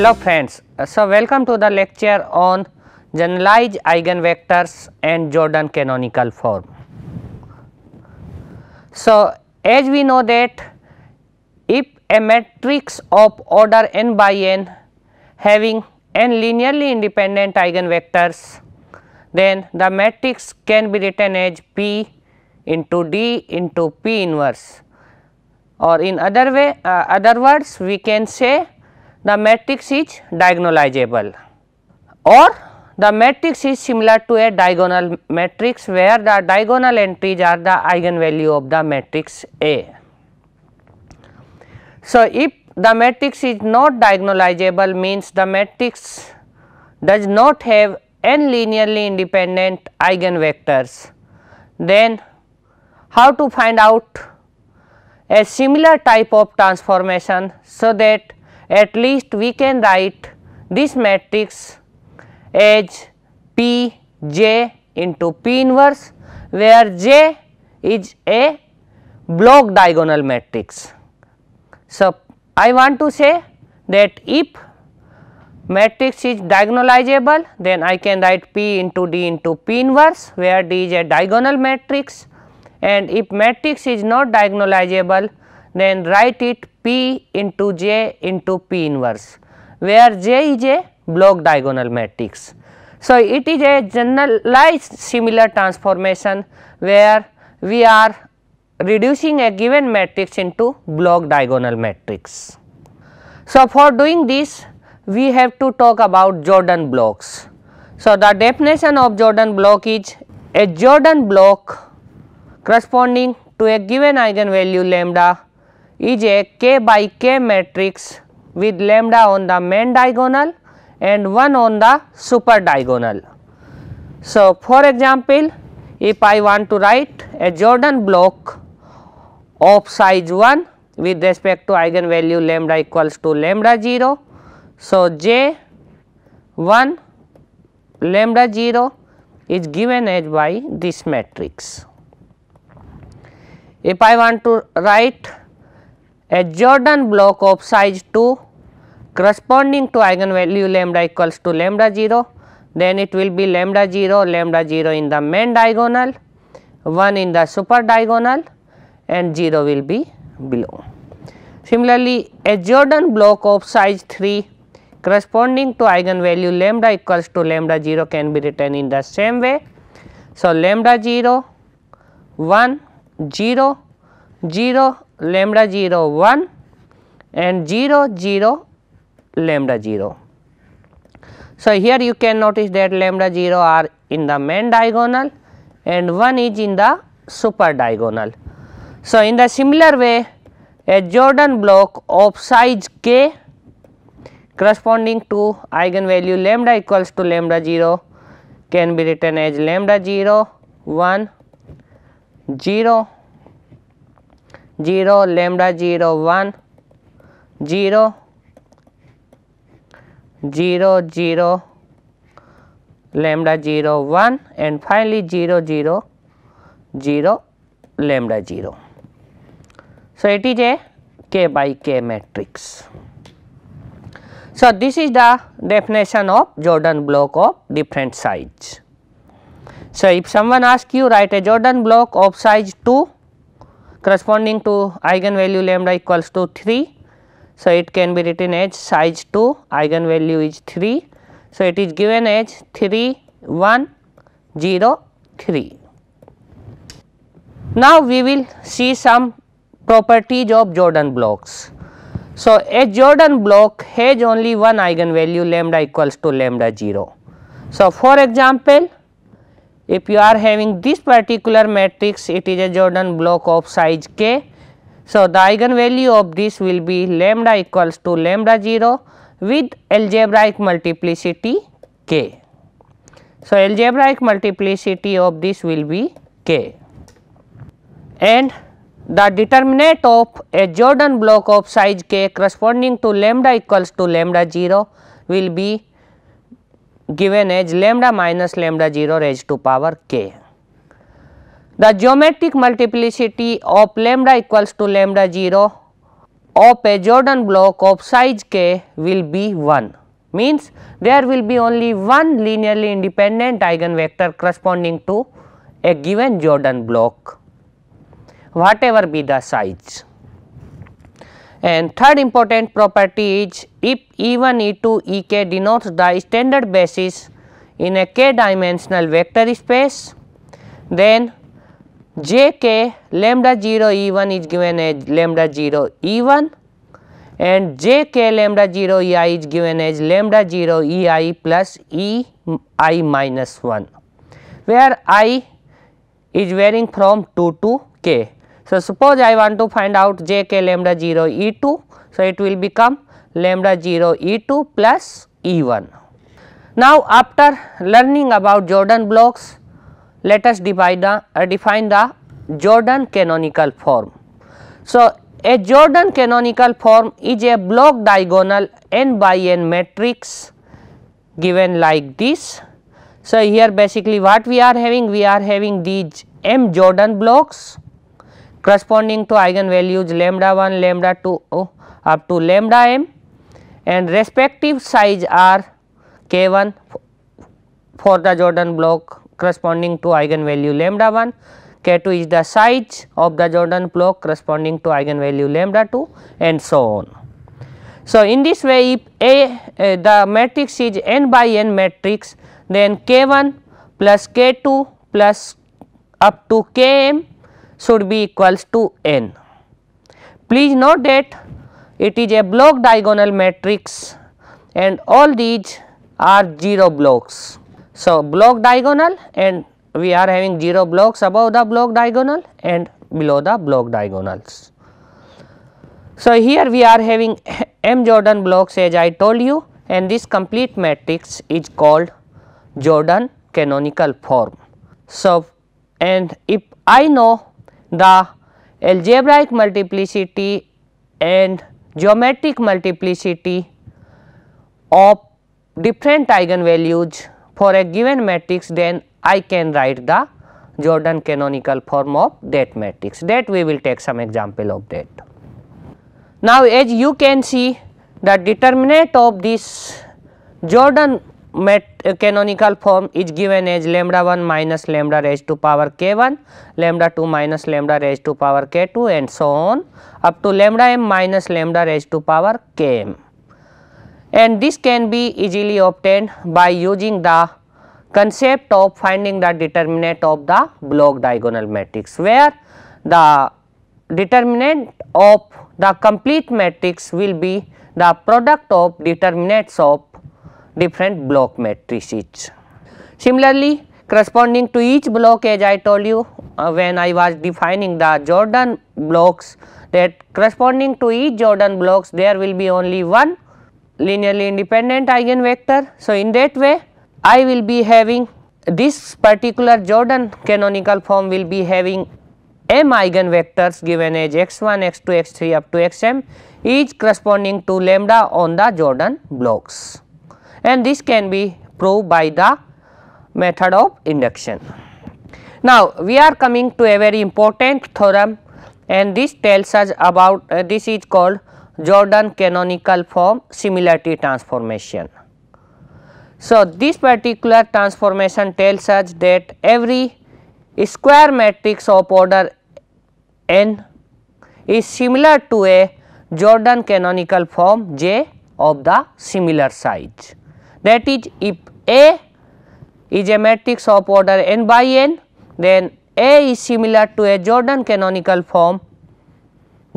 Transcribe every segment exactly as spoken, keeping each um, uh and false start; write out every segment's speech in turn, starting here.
Hello friends, so welcome to the lecture on generalized eigenvectors and Jordan canonical form. So as we know that if a matrix of order n by n having n linearly independent eigenvectors, then the matrix can be written as P into D into P inverse, or in other way uh, other words we can say the matrix is diagonalizable, or the matrix is similar to a diagonal matrix where the diagonal entries are the eigenvalue of the matrix A. So if the matrix is not diagonalizable, means the matrix does not have n linearly independent eigenvectors, then how to find out a similar type of transformation so that at least we can write this matrix as P J into P inverse, where J is a block diagonal matrix. So I want to say that if matrix is diagonalizable, then I can write P into D into P inverse, where D is a diagonal matrix, and if matrix is not diagonalizable, then write it P into J into P inverse, where J is a block diagonal matrix. So it is a generalized similar transformation where we are reducing a given matrix into block diagonal matrix. So for doing this, we have to talk about Jordan blocks. So the definition of Jordan block is a Jordan block corresponding to a given eigenvalue lambda is a k by k matrix with lambda on the main diagonal and one on the super diagonal. So for example, if I want to write a Jordan block of size one with respect to eigenvalue lambda equals to lambda zero, so J one lambda zero is given as by this matrix. If I want to write a Jordan block of size two corresponding to eigenvalue lambda equals to lambda zero, then it will be lambda zero, lambda zero in the main diagonal, one in the super diagonal, and zero will be below. Similarly, a Jordan block of size three corresponding to eigenvalue lambda equals to lambda zero can be written in the same way. So lambda zero, one, zero, zero, lambda zero, one, and zero, zero, lambda zero. So here you can notice that lambda zero are in the main diagonal and one is in the super diagonal. So in the similar way, a Jordan block of size k corresponding to eigenvalue lambda equals to lambda zero can be written as lambda zero, one, zero, zero, lambda zero, one, zero, zero, zero, lambda zero, one, and finally zero, zero, zero, lambda zero. So it is a k by k matrix. So this is the definition of Jordan block of different size. So if someone asks you write a Jordan block of size two corresponding to eigenvalue lambda equals to three, so it can be written as size two, eigenvalue is three, so it is given as three, one, zero, three. Now we will see some properties of Jordan blocks. So a Jordan block has only one eigenvalue lambda equals to lambda zero. So for example, if you are having this particular matrix, it is a Jordan block of size k. So the eigenvalue of this will be lambda equals to lambda zero with algebraic multiplicity k. So algebraic multiplicity of this will be k. And the determinant of a Jordan block of size k corresponding to lambda equals to lambda zero will be given as lambda minus lambda zero raised to power k. The geometric multiplicity of lambda equals to lambda zero of a Jordan block of size k will be one, means there will be only one linearly independent eigenvector corresponding to a given Jordan block, whatever be the size. And third important property is, if E one, E two, E k denotes the standard basis in a k dimensional vector space, then J k lambda zero E one is given as lambda zero E one and J k lambda zero E I is given as lambda zero E I plus E I minus one, where I is varying from two to k. So, suppose I want to find out J k lambda zero E two, so it will become lambda zero E two plus E one. Now, after learning about Jordan blocks, let us define the, uh, define the Jordan canonical form. So, a Jordan canonical form is a block diagonal n by n matrix given like this. So, here basically what we are having, we are having these m Jordan blocks corresponding to eigenvalues lambda one, lambda two oh, up to lambda m, and respective size are k one for the Jordan block corresponding to eigenvalue lambda one, k two is the size of the Jordan block corresponding to eigenvalue lambda two, and so on. So, in this way, if A uh, the matrix is n by n matrix, then k one plus k two plus up to km should be equals to n. Please note that it is a block diagonal matrix and all these are zero blocks. So, block diagonal, and we are having zero blocks above the block diagonal and below the block diagonals. So, here we are having m Jordan blocks as I told you, and this complete matrix is called Jordan canonical form. So, and if I know the algebraic multiplicity and geometric multiplicity of different eigenvalues for a given matrix, then I can write the Jordan canonical form of that matrix. That we will take some example of that. Now, as you can see, the determinant of this Jordan Mat uh, canonical form is given as lambda one minus lambda raised to power k one, lambda two minus lambda raised to power k two, and so on up to lambda m minus lambda raised to power km. And this can be easily obtained by using the concept of finding the determinant of the block diagonal matrix, where the determinant of the complete matrix will be the product of determinants of different block matrices. Similarly, corresponding to each block, as I told you uh, when I was defining the Jordan blocks, that corresponding to each Jordan blocks there will be only one linearly independent eigenvector. So, in that way I will be having this particular Jordan canonical form will be having m eigenvectors given as x one, x two, x three up to xm, each corresponding to lambda on the Jordan blocks. And this can be proved by the method of induction. Now, we are coming to a very important theorem, and this tells us about uh, this is called Jordan canonical form similarity transformation. So, this particular transformation tells us that every square matrix of order n is similar to a Jordan canonical form J of the similar size. That is, if A is a matrix of order n by n, then A is similar to a Jordan canonical form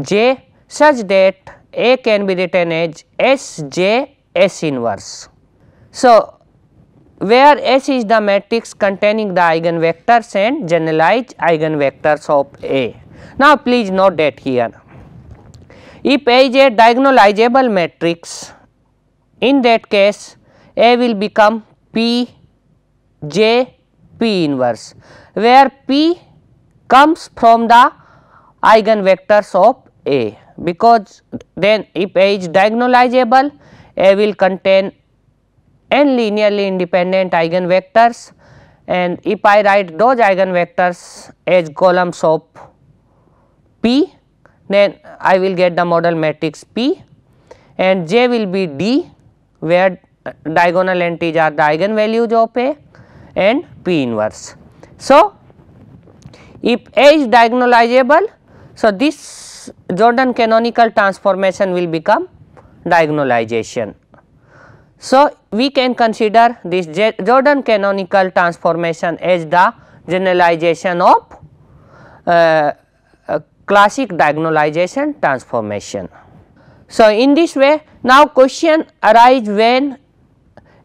J such that A can be written as S J S inverse. So, where S is the matrix containing the eigenvectors and generalized eigenvectors of A. Now, please note that here, if A is a diagonalizable matrix, in that case A will become P J P inverse, where P comes from the eigenvectors of A, because then if A is diagonalizable, A will contain n linearly independent eigenvectors, and if I write those eigenvectors as columns of P, then I will get the modal matrix P, and J will be D, where diagonal entities are the eigenvalues of A and P inverse. So, if A is diagonalizable, so this Jordan canonical transformation will become diagonalization. So, we can consider this J Jordan canonical transformation as the generalization of uh, uh, classic diagonalization transformation. So, in this way, now question arises when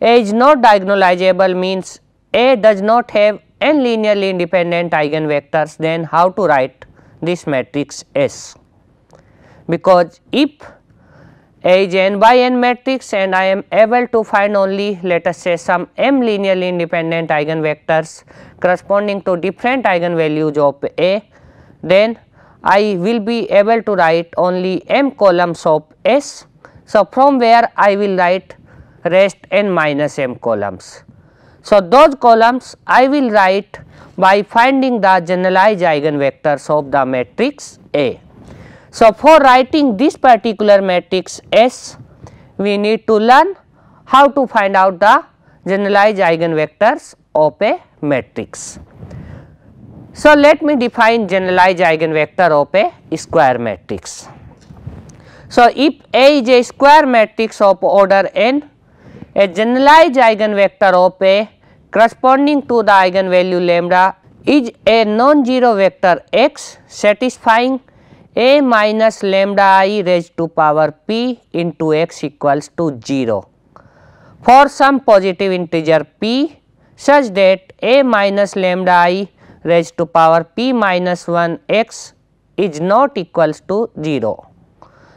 A is not diagonalizable, means A does not have n linearly independent eigenvectors, then how to write this matrix S? Because if A is n by n matrix and I am able to find only, let us say, some m linearly independent eigenvectors corresponding to different eigenvalues of A, then I will be able to write only m columns of S. So, from where I will write rest n minus m columns. So, those columns I will write by finding the generalized eigenvectors of the matrix A. So, for writing this particular matrix S, we need to learn how to find out the generalized eigenvectors of a matrix. So, let me define generalized eigenvector of a square matrix. So, if A is a square matrix of order n, a generalized eigenvector of A corresponding to the eigenvalue lambda is a non-zero vector x satisfying A minus lambda I raised to power p into x equals to zero for some positive integer p such that A minus lambda I raised to power p minus one x is not equals to zero.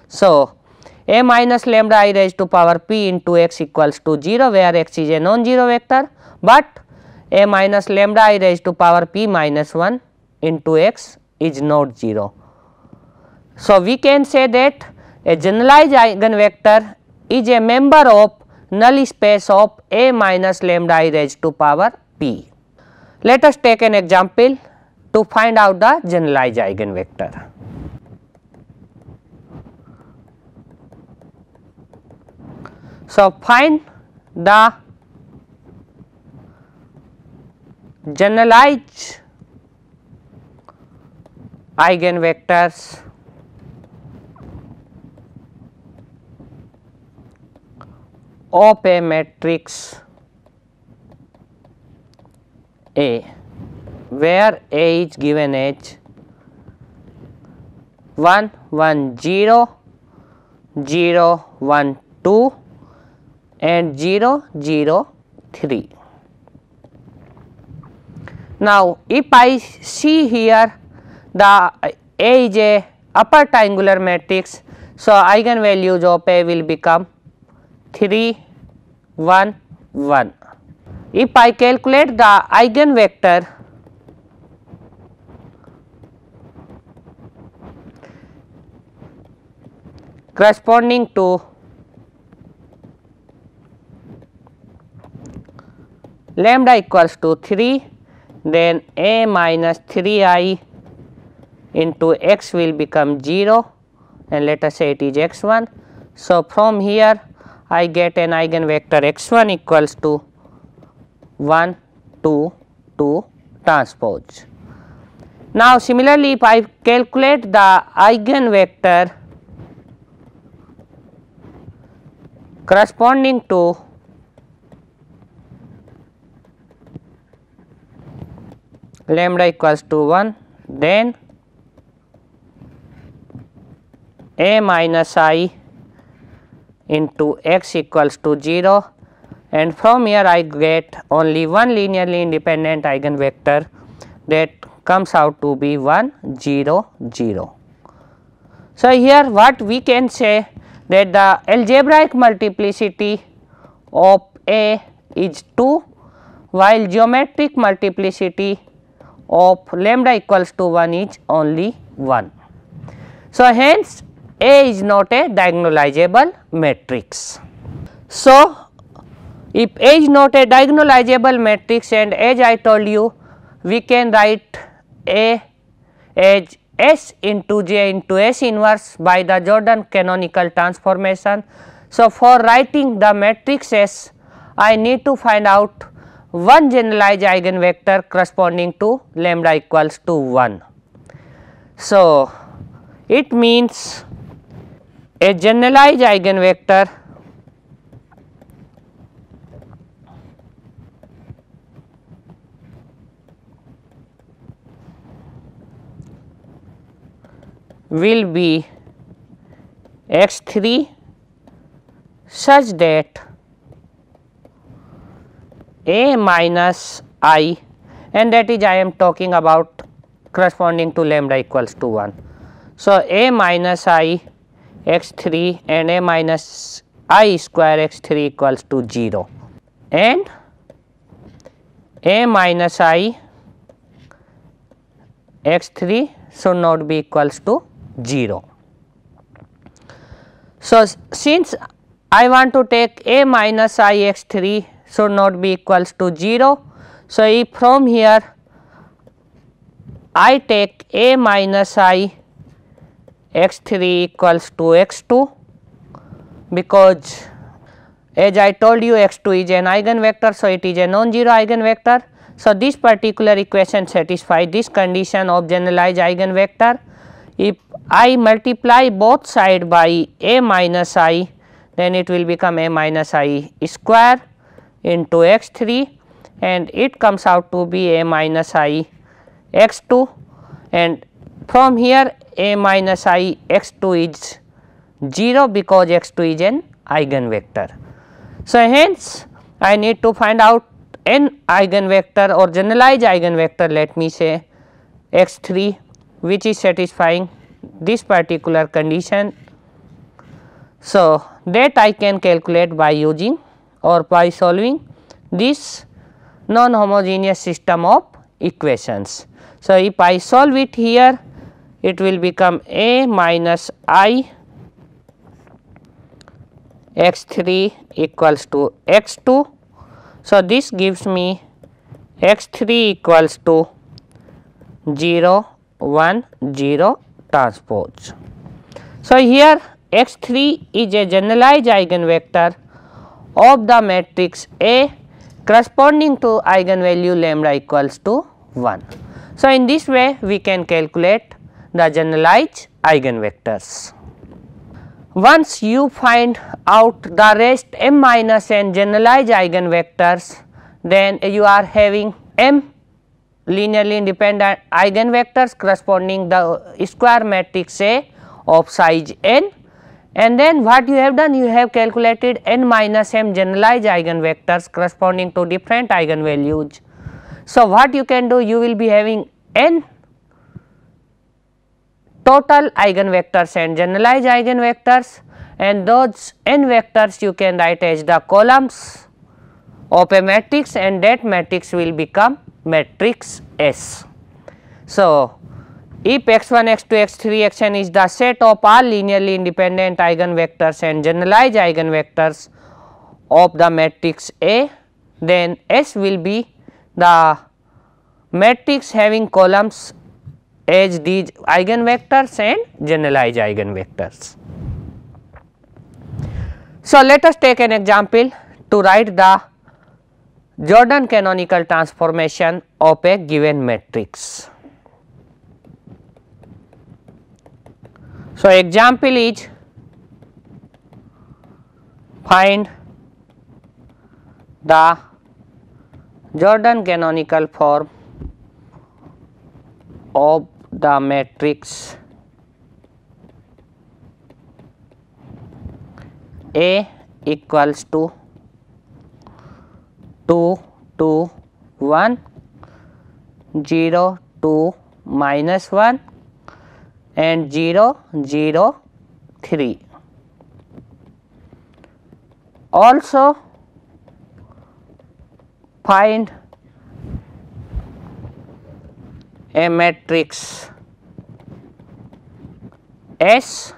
So, A minus lambda I raised to power p into x equals to zero, where x is a non-zero vector, but A minus lambda I raised to power p minus one into x is not zero. So, we can say that a generalized eigenvector is a member of null space of A minus lambda I raised to power p. Let us take an example to find out the generalized eigenvector. So, find the generalized eigenvectors of a matrix A, where A is given as one, one, zero, zero, one, two and zero, zero, three. Now, if I see here the A is a upper triangular matrix, so eigenvalues of A will become three, one, one. If I calculate the eigenvector, corresponding to lambda equals to three, then A minus three i into x will become zero, and let us say it is x one. So, from here I get an eigenvector x one equals to one, two, two transpose. Now, similarly, if I calculate the eigenvector corresponding to lambda equals to one, then A minus I into x equals to zero, and from here I get only one linearly independent eigenvector that comes out to be one, zero, zero. So, here what we can say that the algebraic multiplicity of A is two, while geometric multiplicity of lambda equals to one is only one. So, hence A is not a diagonalizable matrix. So, if A is not a diagonalizable matrix, and as I told you, we can write A as S into J into S inverse by the Jordan canonical transformation. So, for writing the matrix S, I need to find out one generalized eigenvector corresponding to lambda equals to one. So, it means a generalized eigenvector will be x three such that a minus I, and that is I am talking about corresponding to lambda equals to one. So, a minus I x three and a minus I square x three equals to zero, and a minus I x three should not be equals to zero. So, since I want to take a minus I x three should not be equals to zero. So, if from here I take a minus I x three equals to x two, because as I told you x two is an eigenvector. So, it is a non-zero eigenvector. So, this particular equation satisfies this condition of generalized eigenvector. If I multiply both sides by a minus I, then it will become a minus I square into x three, and it comes out to be a minus I x two, and from here a minus I x two is zero because x two is an eigenvector. So, hence I need to find out an eigenvector or generalized eigenvector, let me say x three, which is satisfying this particular condition. So, that I can calculate by using or by solving this non-homogeneous system of equations. So, if I solve it here, it will become a minus I x three equals to x two. So, this gives me x three equals to zero, one, zero transpose. So, here x three is a generalized eigenvector of the matrix A corresponding to eigenvalue lambda equals to one. So, in this way we can calculate the generalized eigenvectors. Once you find out the rest m minus n generalized eigenvectors, then you are having m linearly independent eigenvectors corresponding the square matrix A of size n. And then what you have done, you have calculated n minus m generalized eigenvectors corresponding to different eigenvalues. So, what you can do, you will be having n total eigenvectors and generalized eigenvectors, and those n vectors you can write as the columns of a matrix, and that matrix will become matrix S. So, if x one, x two, x three, xn is the set of all linearly independent eigenvectors and generalized eigenvectors of the matrix A, then S will be the matrix having columns as these eigenvectors and generalized eigenvectors. So, let us take an example to write the Jordan canonical transformation of a given matrix. So, example is find the Jordan canonical form of the matrix A equals to two, two, one, zero, two, minus one. And zero, zero, three. Also find a matrix S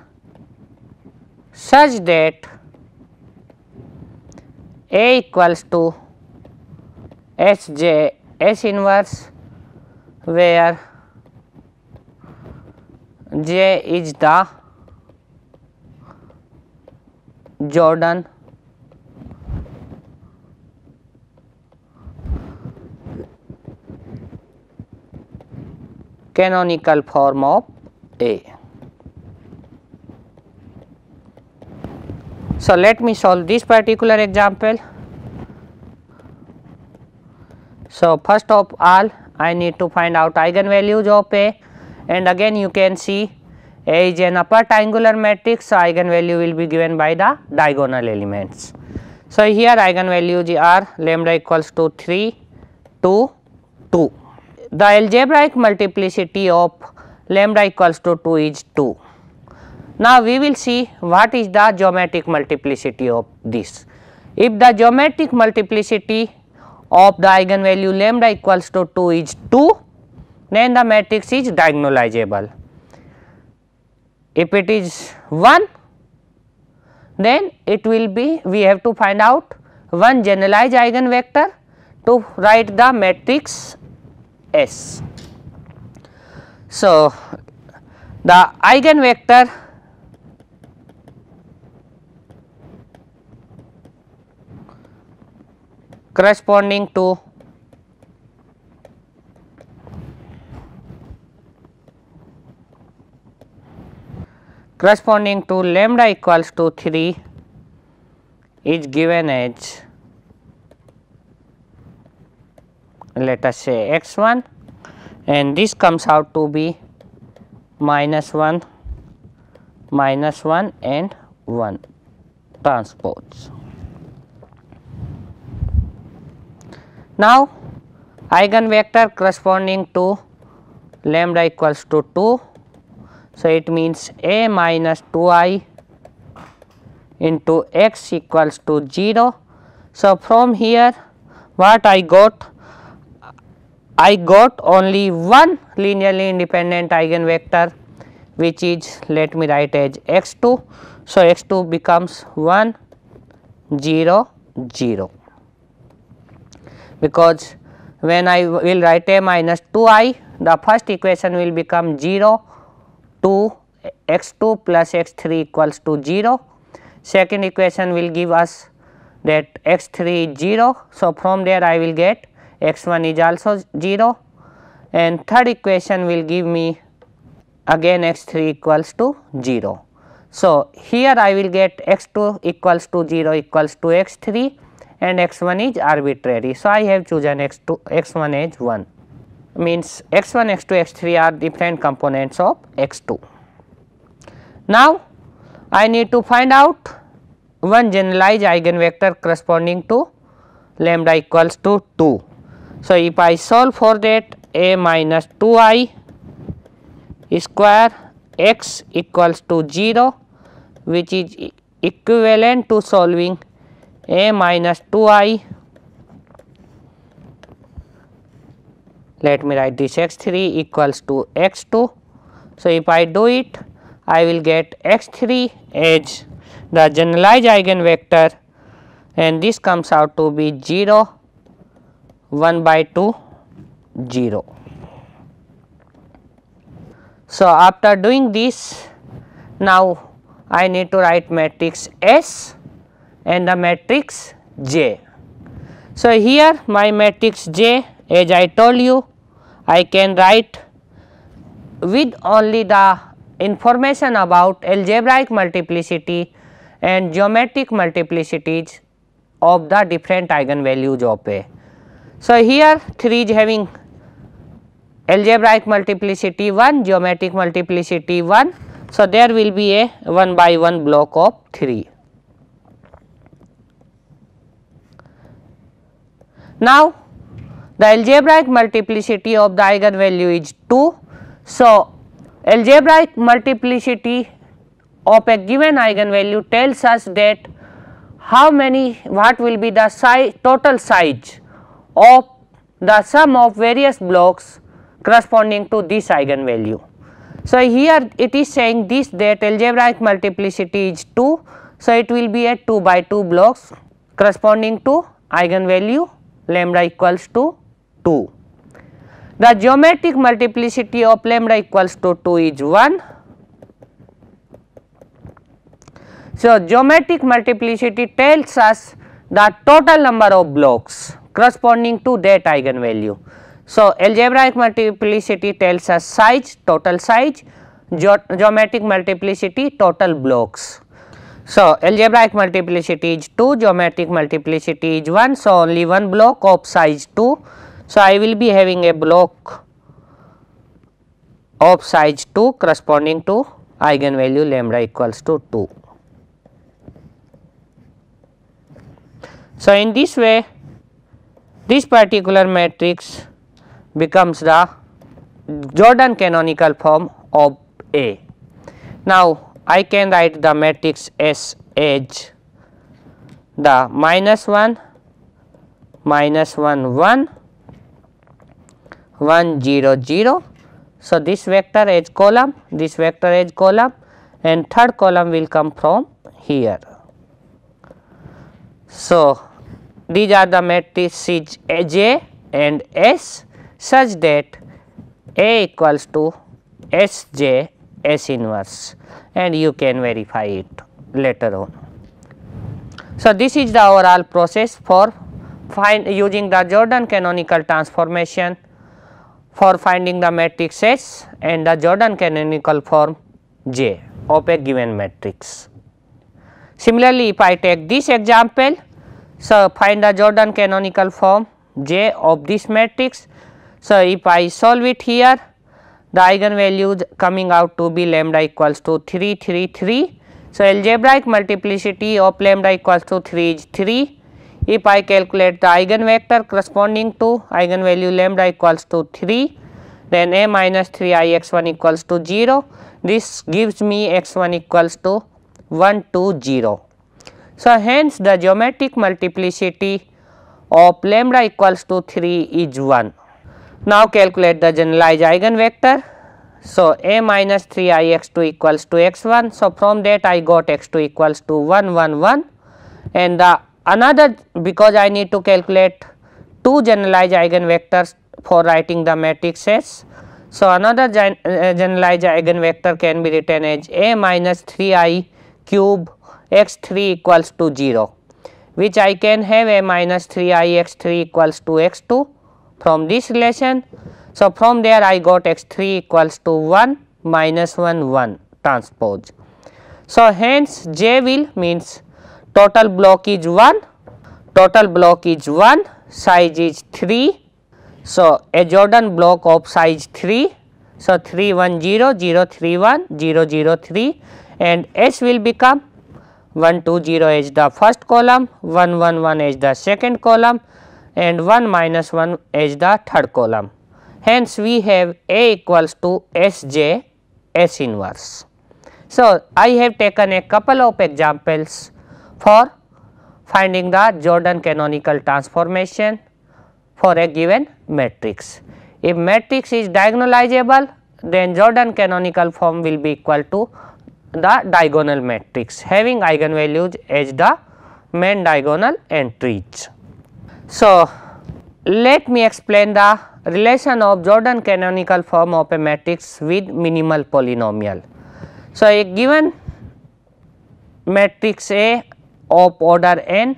such that A equals to S J S inverse, where J is the Jordan canonical form of A. So, let me solve this particular example. So, first of all I need to find out eigenvalues of A, and again you can see A is an upper triangular matrix, so eigenvalue will be given by the diagonal elements. So, here eigenvalues are lambda equals to three, two, two. The algebraic multiplicity of lambda equals to two is two. Now, we will see what is the geometric multiplicity of this. If the geometric multiplicity of the eigenvalue lambda equals to two is two, then the matrix is diagonalizable. If it is one, then it will be, we have to find out one generalized eigenvector to write the matrix S. So, the eigenvector corresponding to corresponding to lambda equals to three is given as, let us say, x one, and this comes out to be minus one minus one and one transpose. Now, eigenvector corresponding to lambda equals to two, so it means A minus two i into x equals to zero. So, from here what I got? I got only one linearly independent eigenvector, which is, let me write as x two. So, x two becomes one, zero, zero, because when I will write A minus two i, the first equation will become zero, two, x two plus x three equals to zero. Second equation will give us that x three is zero. So, from there I will get x one is also zero, and third equation will give me again x three equals to zero. So, here I will get x two equals to zero equals to x three, and x one is arbitrary. So, I have chosen x two, x one as one, means x one, x two, x three are different components of x two. Now, I need to find out one generalized eigenvector corresponding to lambda equals to two. So, if I solve for that, A minus two i square x equals to zero, which is e equivalent to solving A minus two i, let me write this x three equals to x two. So, if I do it, I will get x three as the generalized eigenvector, and this comes out to be zero, one by two, zero. So, after doing this, now I need to write matrix S and the matrix J. So, here my matrix J, as I told you, I can write with only the information about algebraic multiplicity and geometric multiplicities of the different eigenvalues of A. So, here three is having algebraic multiplicity one, geometric multiplicity one. So, there will be a one by one block of three. Now, the algebraic multiplicity of the eigenvalue is two. So, algebraic multiplicity of a given eigenvalue tells us that how many, what will be the size, total size of the sum of various blocks corresponding to this eigenvalue. So, here it is saying this, that algebraic multiplicity is two. So, it will be a two by two blocks corresponding to eigenvalue lambda equals to two. The geometric multiplicity of lambda equals to two is one. So, geometric multiplicity tells us the total number of blocks corresponding to that eigenvalue. So, algebraic multiplicity tells us size, total size, ge- geometric multiplicity, total blocks. So, algebraic multiplicity is two, geometric multiplicity is one, so only one block of size two. So, I will be having a block of size two corresponding to eigenvalue lambda equals to two. So, in this way, this particular matrix becomes the Jordan canonical form of A. Now, I can write the matrix S as the minus one, minus one, one, one, zero, zero. So, this vector as column, this vector as column, and third column will come from here. So, these are the matrices J and S such that A equals to S J S inverse, and you can verify it later on. So, this is the overall process for find using the Jordan canonical transformation for finding the matrix S and the Jordan canonical form J of a given matrix. Similarly, if I take this example, so find the Jordan canonical form J of this matrix. So, if I solve it here, the eigenvalues coming out to be lambda equals to three, three, three. So, algebraic multiplicity of lambda equals to three is three. If I calculate the eigenvector corresponding to eigenvalue lambda equals to three, then A minus three I x one equals to zero. This gives me x one equals to one, two, zero. So, hence the geometric multiplicity of lambda equals to three is one. Now, calculate the generalized eigenvector. So, A minus three I x two equals to x one. So, from that I got x two equals to one, one, one, and the another, because I need to calculate two generalized eigenvectors for writing the matrix S. So, another gen, uh, generalized eigenvector can be written as A minus three I cube x three equals to zero, which I can have A minus three I x three equals to x two. From this relation, so from there I got x three equals to one minus one, one transpose. So, hence J will means total block is one, total block is one, size is three. So, a Jordan block of size three. So, three, one, zero, zero, three, one, zero, zero, three, and S will become one, two, zero as the first column, one, one, one as the second column, and one minus one is the third column. Hence, we have A equals to S J S inverse. So, I have taken a couple of examples for finding the Jordan canonical transformation for a given matrix. If matrix is diagonalizable, then Jordan canonical form will be equal to the diagonal matrix having eigenvalues as the main diagonal entries. So, let me explain the relation of Jordan canonical form of a matrix with minimal polynomial. So, a given matrix A of order n,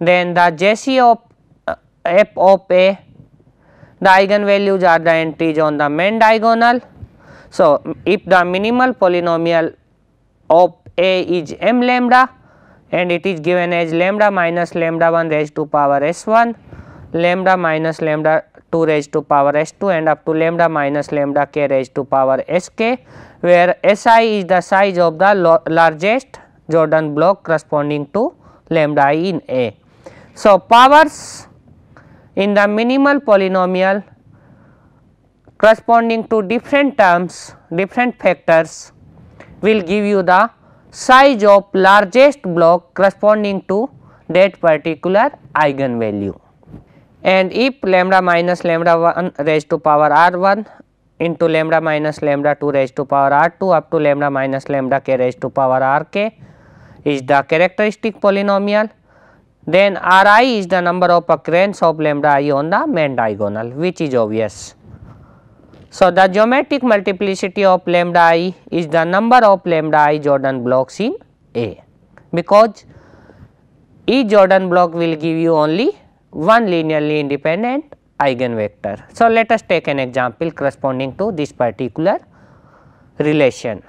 then the J C of uh, F of A, the eigenvalues are the entries on the main diagonal. So, if the minimal polynomial of A is m lambda, and it is given as lambda minus lambda one raised to power s one, lambda minus lambda two raised to power s two, and up to lambda minus lambda k raised to power sk, where si is the size of the largest Jordan block corresponding to lambda I in A. So, powers in the minimal polynomial corresponding to different terms, different factors will give you the size of largest block corresponding to that particular eigenvalue. And if lambda minus lambda one raised to power r one into lambda minus lambda two raised to power r two up to lambda minus lambda k raised to power rk is the characteristic polynomial, then ri is the number of occurrence of lambda I on the main diagonal, which is obvious. So, the geometric multiplicity of lambda I is the number of lambda I Jordan blocks in A, because each Jordan block will give you only one linearly independent eigenvector. So, let us take an example corresponding to this particular relation.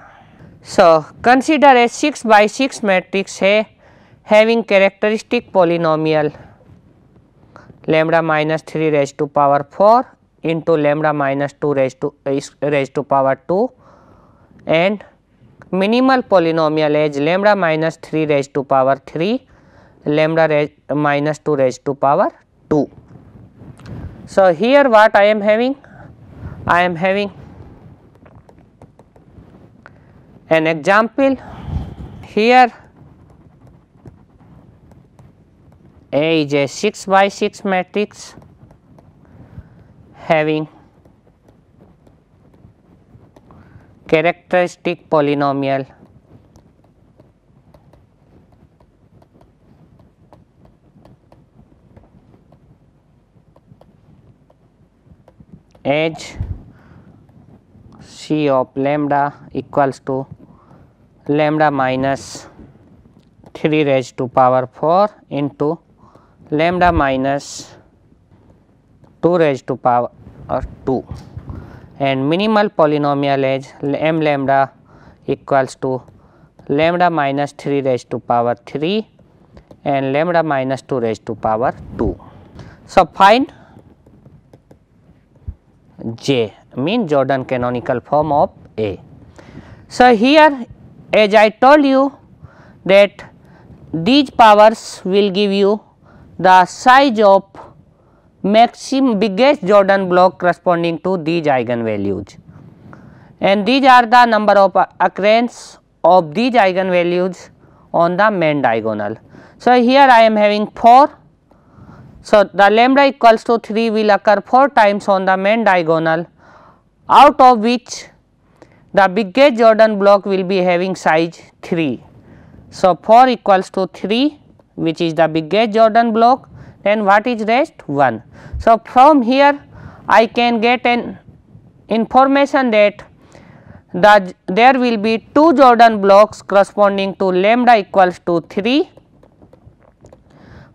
So, consider a six by six matrix A having characteristic polynomial lambda minus three raised to power four into lambda minus two raised to, uh, raised to power two and minimal polynomial as lambda minus three raised to power three, lambda raised, uh, minus two raised to power two. So, here what I am having? I am having an example here. A is a six by six matrix having characteristic polynomial as C of lambda equals to lambda minus three raised to power four into lambda minus two raised to power two, and minimal polynomial as m lambda equals to lambda minus three raised to power three and lambda minus two raised to power two. So, find J, means Jordan canonical form of A. So, here as I told you that these powers will give you the size of maximum biggest Jordan block corresponding to these eigenvalues, and these are the number of occurrence of these eigenvalues on the main diagonal. So, here I am having four. So, the lambda equals to three will occur four times on the main diagonal, out of which the biggest Jordan block will be having size three. So, four equals to three, which is the biggest Jordan block, then what is rest? one. So, from here I can get an information that the, there will be two Jordan blocks corresponding to lambda equals to three,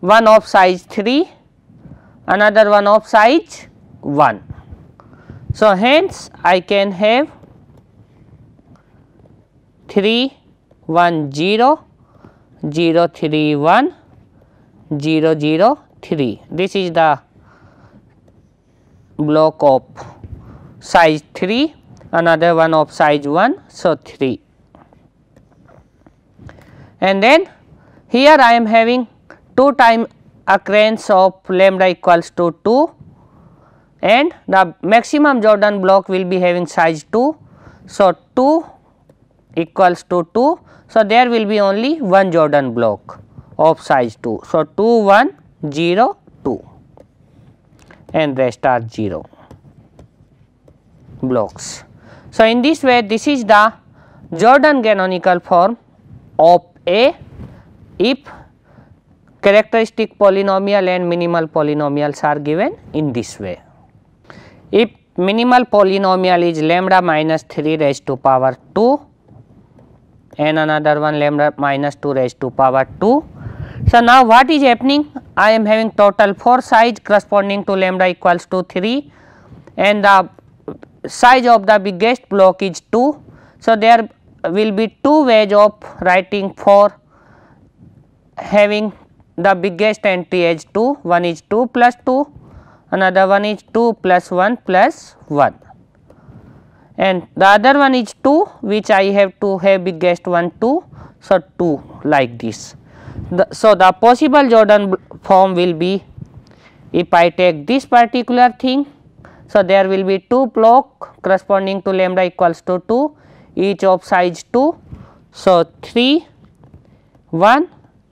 one of size three, another one of size one. So, hence I can have three one zero zero three one zero zero three. This is the block of size three, another one of size one, so three. And then here I am having two time occurrence of lambda equals to two, and the maximum Jordan block will be having size two. So, two equals to two. So, there will be only one Jordan block of size two. So, two one zero two and rest are zero blocks. So, in this way this is the Jordan canonical form of A if characteristic polynomial and minimal polynomials are given in this way. If minimal polynomial is lambda minus three raised to power two and another one lambda minus two raised to power two. So, now what is happening? I am having total four size corresponding to lambda equals to three, and the size of the biggest block is two. So, there will be two ways of writing four having the biggest entry is two, one is two plus two, another one is two plus one plus one, and the other one is two which I have to have biggest one two, so two like this. The, so, the possible Jordan form will be, if I take this particular thing, so there will be two block corresponding to lambda equals to two, each of size two, so three one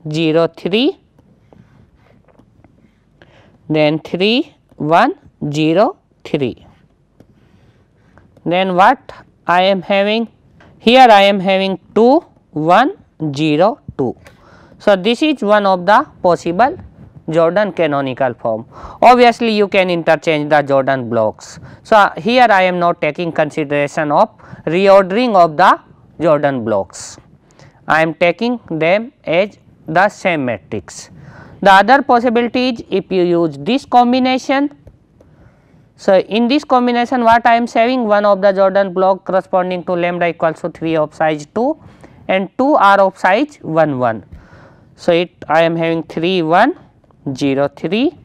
zero three. Then three one zero three. Then what I am having? Here I am having two one zero two. So, this is one of the possible Jordan canonical form. Obviously, you can interchange the Jordan blocks. So, here I am not taking consideration of reordering of the Jordan blocks. I am taking them as the same matrix. The other possibility is if you use this combination. So, in this combination what I am saving, one of the Jordan block corresponding to lambda equals to three of size two and two are of size one one. So, it I am having three one zero three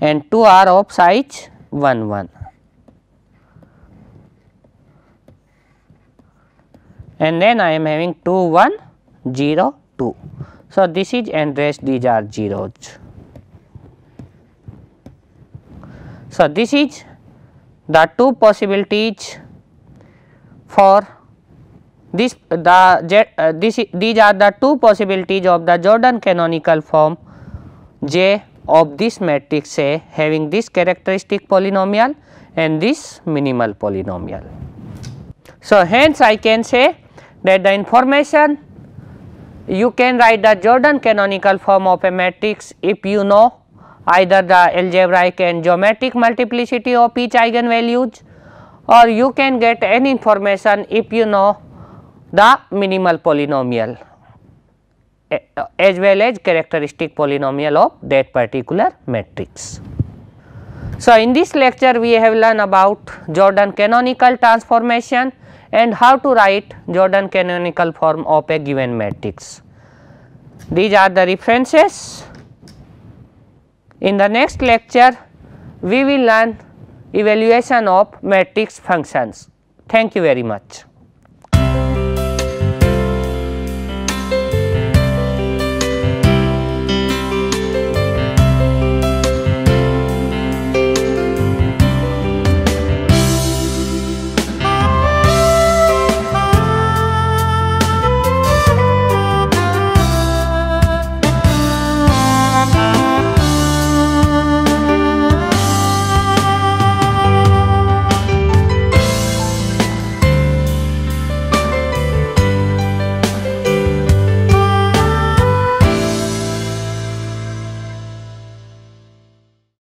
and two are of size one one. And then I am having two one zero two. So, this is and rest these are zeros. So, this is the two possibilities for this the uh, this these are the two possibilities of the Jordan canonical form J of this matrix A having this characteristic polynomial and this minimal polynomial. So, hence I can say that the information you can write the Jordan canonical form of a matrix if you know either the algebraic and geometric multiplicity of each eigenvalues, or you can get any information if you know the minimal polynomial as well as characteristic polynomial of that particular matrix. So, in this lecture we have learned about Jordan canonical transformation and how to write Jordan canonical form of a given matrix. These are the references. In the next lecture, we will learn evaluation of matrix functions. Thank you very much.